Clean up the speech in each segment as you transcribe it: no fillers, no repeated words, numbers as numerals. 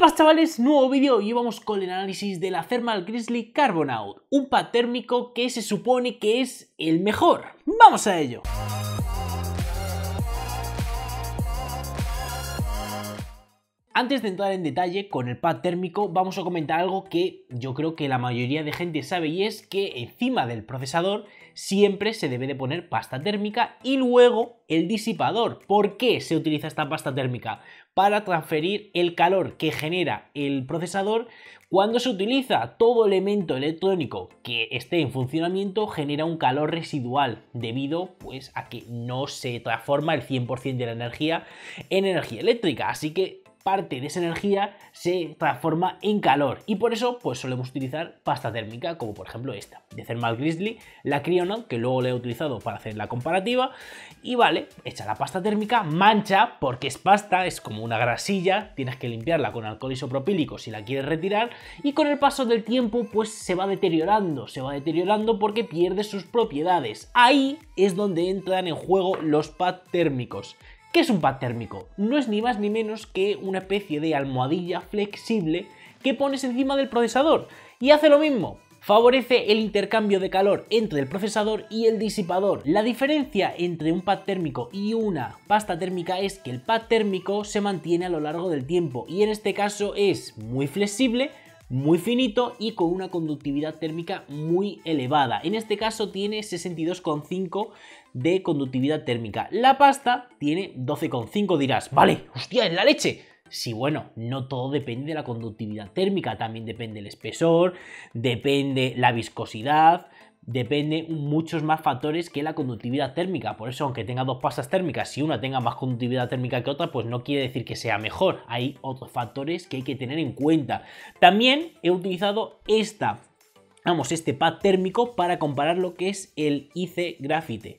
pasa, chavales, nuevo vídeo y vamos con el análisis de la Thermal Grizzly Carbonaut, un pad térmico que se supone que es el mejor. ¡Vamos a ello! Antes de entrar en detalle con el pad térmico, vamos a comentar algo que yo creo que la mayoría de gente sabe, y es que encima del procesador siempre se debe de poner pasta térmica y luego el disipador. ¿Por qué se utiliza esta pasta térmica? Para transferir el calor que genera el procesador cuando se utiliza. Todo elemento electrónico que esté en funcionamiento genera un calor residual debido, pues, a que no se transforma el 100% de la energía en energía eléctrica, así que parte de esa energía se transforma en calor, y por eso pues solemos utilizar pasta térmica, como por ejemplo esta de Thermal Grizzly, la Kryonaut, que luego la he utilizado para hacer la comparativa. Y vale, echa la pasta térmica, mancha porque es pasta, es como una grasilla, tienes que limpiarla con alcohol isopropílico si la quieres retirar, y con el paso del tiempo pues se va deteriorando porque pierde sus propiedades. Ahí es donde entran en juego los pad térmicos. ¿Qué es un pad térmico? No es ni más ni menos que una especie de almohadilla flexible que pones encima del procesador y hace lo mismo. Favorece el intercambio de calor entre el procesador y el disipador. La diferencia entre un pad térmico y una pasta térmica es que el pad térmico se mantiene a lo largo del tiempo, y en este caso es muy flexible, muy finito y con una conductividad térmica muy elevada. En este caso tiene 62,5 de conductividad térmica. La pasta tiene 12,5, dirás, vale, hostia, es la leche. Sí, bueno, no todo depende de la conductividad térmica, también depende el espesor, depende la viscosidad, depende muchos más factores que la conductividad térmica. Por eso, aunque tenga dos pastas térmicas, si una tenga más conductividad térmica que otra, pues no quiere decir que sea mejor. Hay otros factores que hay que tener en cuenta. También he utilizado este pad térmico para comparar lo que es el IC Graphite,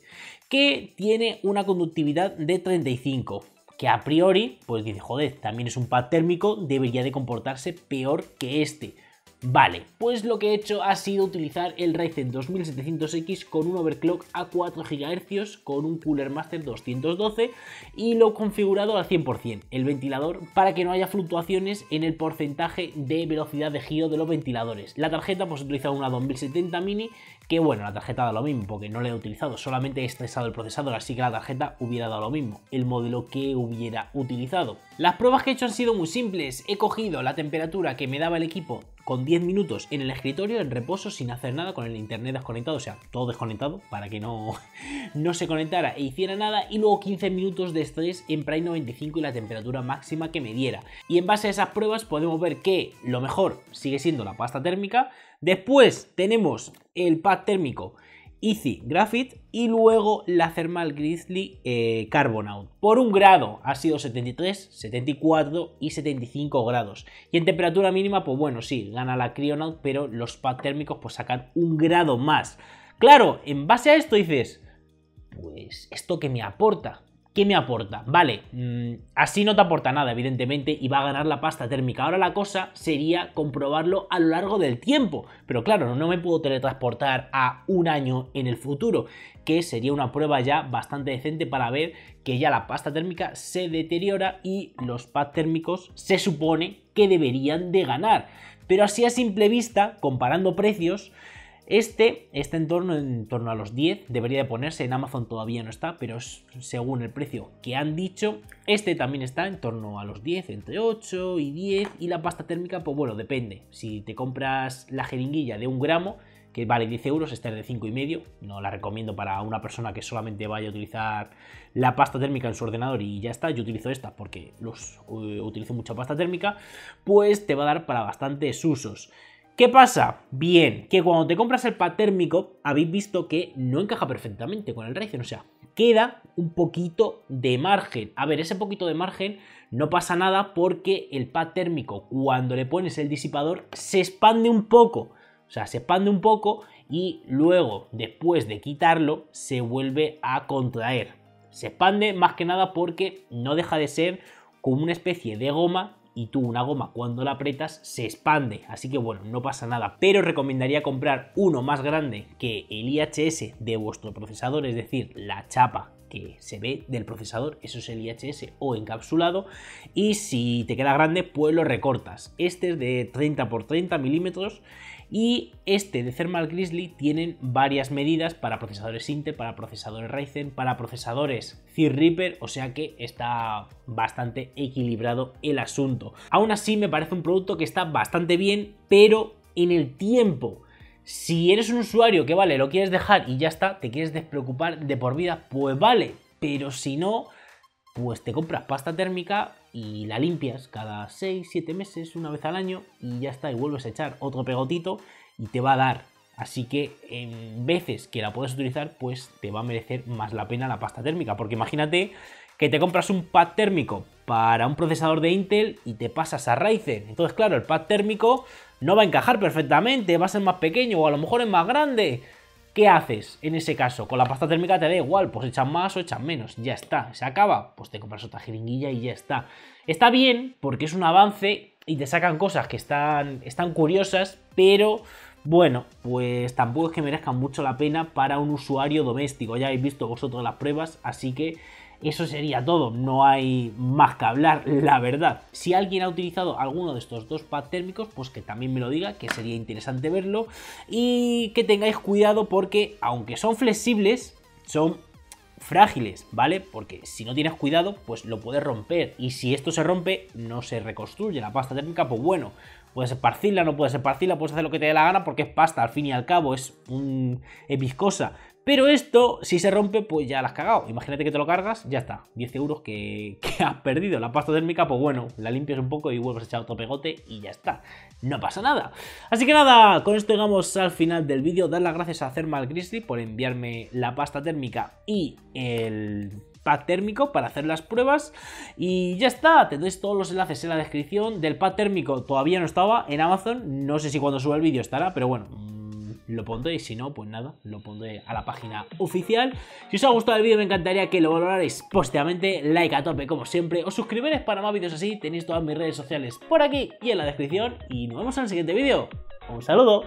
que tiene una conductividad de 35, que a priori, pues dice, joder, también es un pad térmico, debería de comportarse peor que este. Vale, pues lo que he hecho ha sido utilizar el Ryzen 2700X con un overclock a 4 GHz con un Cooler Master 212 y lo he configurado al 100% el ventilador para que no haya fluctuaciones en el porcentaje de velocidad de giro de los ventiladores. La tarjeta, pues he utilizado una 2070 mini, que bueno, la tarjeta da lo mismo porque no la he utilizado, solamente he estresado el procesador, así que la tarjeta hubiera dado lo mismo, el modelo que hubiera utilizado. Las pruebas que he hecho han sido muy simples. He cogido la temperatura que me daba el equipo con 10 minutos en el escritorio, en reposo, sin hacer nada, con el internet desconectado, o sea, todo desconectado para que no se conectara e hiciera nada, y luego 15 minutos de estrés en Prime 95 y la temperatura máxima que me diera. Y en base a esas pruebas podemos ver que lo mejor sigue siendo la pasta térmica, después tenemos el pad térmico IC Graphite y luego la Thermal Grizzly Carbonaut. Por un grado ha sido 73, 74 y 75 grados. Y en temperatura mínima, pues bueno, sí, gana la Kryonaut, pero los pad térmicos pues sacan un grado más. Claro, en base a esto dices, pues esto que me aporta. ¿Qué me aporta? Vale, así no te aporta nada, evidentemente, y va a ganar la pasta térmica. Ahora la cosa sería comprobarlo a lo largo del tiempo. Pero claro, no me puedo teletransportar a un año en el futuro, que sería una prueba ya bastante decente para ver que ya la pasta térmica se deteriora y los pads térmicos se supone que deberían de ganar. Pero así a simple vista, comparando precios, este está en torno a los 10, debería de ponerse, en Amazon todavía no está, pero según el precio que han dicho, este también está en torno a los 10, entre 8 y 10, y la pasta térmica, pues bueno, depende. Si te compras la jeringuilla de 1 gramo, que vale 10 euros, esta es de 5,5, no la recomiendo para una persona que solamente vaya a utilizar la pasta térmica en su ordenador y ya está. Yo utilizo esta porque utilizo mucha pasta térmica, pues te va a dar para bastantes usos. ¿Qué pasa? Bien, que cuando te compras el pad térmico, habéis visto que no encaja perfectamente con el Ryzen, o sea, queda un poquito de margen. A ver, ese poquito de margen no pasa nada porque el pad térmico, cuando le pones el disipador, se expande un poco. O sea, se expande un poco y luego, después de quitarlo, se vuelve a contraer. Se expande más que nada porque no deja de ser como una especie de goma, y tú una goma cuando la apretas se expande, así que bueno, no pasa nada. Pero recomendaría comprar uno más grande que el IHS de vuestro procesador, es decir, la chapa que se ve del procesador, eso es el IHS o encapsulado, y si te queda grande pues lo recortas. Este es de 30×30 milímetros y este de Thermal Grizzly tienen varias medidas para procesadores Intel, para procesadores Ryzen, para procesadores Threadripper, o sea que está bastante equilibrado el asunto. Aún así me parece un producto que está bastante bien, pero en el tiempo. Si eres un usuario que vale, lo quieres dejar y ya está, te quieres despreocupar de por vida, pues vale, pero si no, pues te compras pasta térmica y la limpias cada 6, 7 meses, una vez al año y ya está, y vuelves a echar otro pegotito y te va a dar. Así que en veces que la puedes utilizar, pues te va a merecer más la pena la pasta térmica, porque imagínate que te compras un pad térmico para un procesador de Intel y te pasas a Ryzen. Entonces, claro, el pad térmico no va a encajar perfectamente, va a ser más pequeño o a lo mejor es más grande. ¿Qué haces en ese caso? Con la pasta térmica te da igual, pues echas más o echas menos, ya está. ¿Se acaba? Pues te compras otra jeringuilla y ya está. Está bien porque es un avance y te sacan cosas que están curiosas, pero bueno, pues tampoco es que merezcan mucho la pena para un usuario doméstico. Ya habéis visto vosotros las pruebas, así que eso sería todo, no hay más que hablar, la verdad. Si alguien ha utilizado alguno de estos dos pads térmicos, pues que también me lo diga, que sería interesante verlo. Y que tengáis cuidado porque, aunque son flexibles, son frágiles, ¿vale? Porque si no tienes cuidado, pues lo puedes romper. Y si esto se rompe, no se reconstruye la pasta térmica, pues bueno. Puedes esparcirla, no puedes esparcirla, puedes hacer lo que te dé la gana porque es pasta, al fin y al cabo, es viscosa. Pero esto, si se rompe, pues ya la has cagado. Imagínate que te lo cargas, ya está. 10 euros que has perdido. La pasta térmica, pues bueno, la limpias un poco y vuelves a echar otro pegote y ya está. No pasa nada. Así que nada, con esto llegamos al final del vídeo. Dar las gracias a Thermal Grizzly por enviarme la pasta térmica y el pad térmico para hacer las pruebas y ya está, tendréis todos los enlaces en la descripción. Del pad térmico todavía no estaba en Amazon, no sé si cuando suba el vídeo estará, pero bueno, lo pondré y si no, pues nada, lo pondré a la página oficial. Si os ha gustado el vídeo me encantaría que lo valorarais positivamente, like a tope como siempre, os suscribiréis para más vídeos así, tenéis todas mis redes sociales por aquí y en la descripción y nos vemos en el siguiente vídeo. Un saludo.